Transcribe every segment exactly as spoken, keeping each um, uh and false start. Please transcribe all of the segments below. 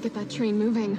gotta get that train moving.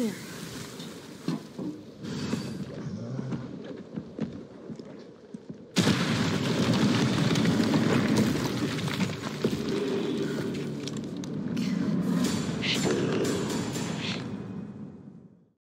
clear.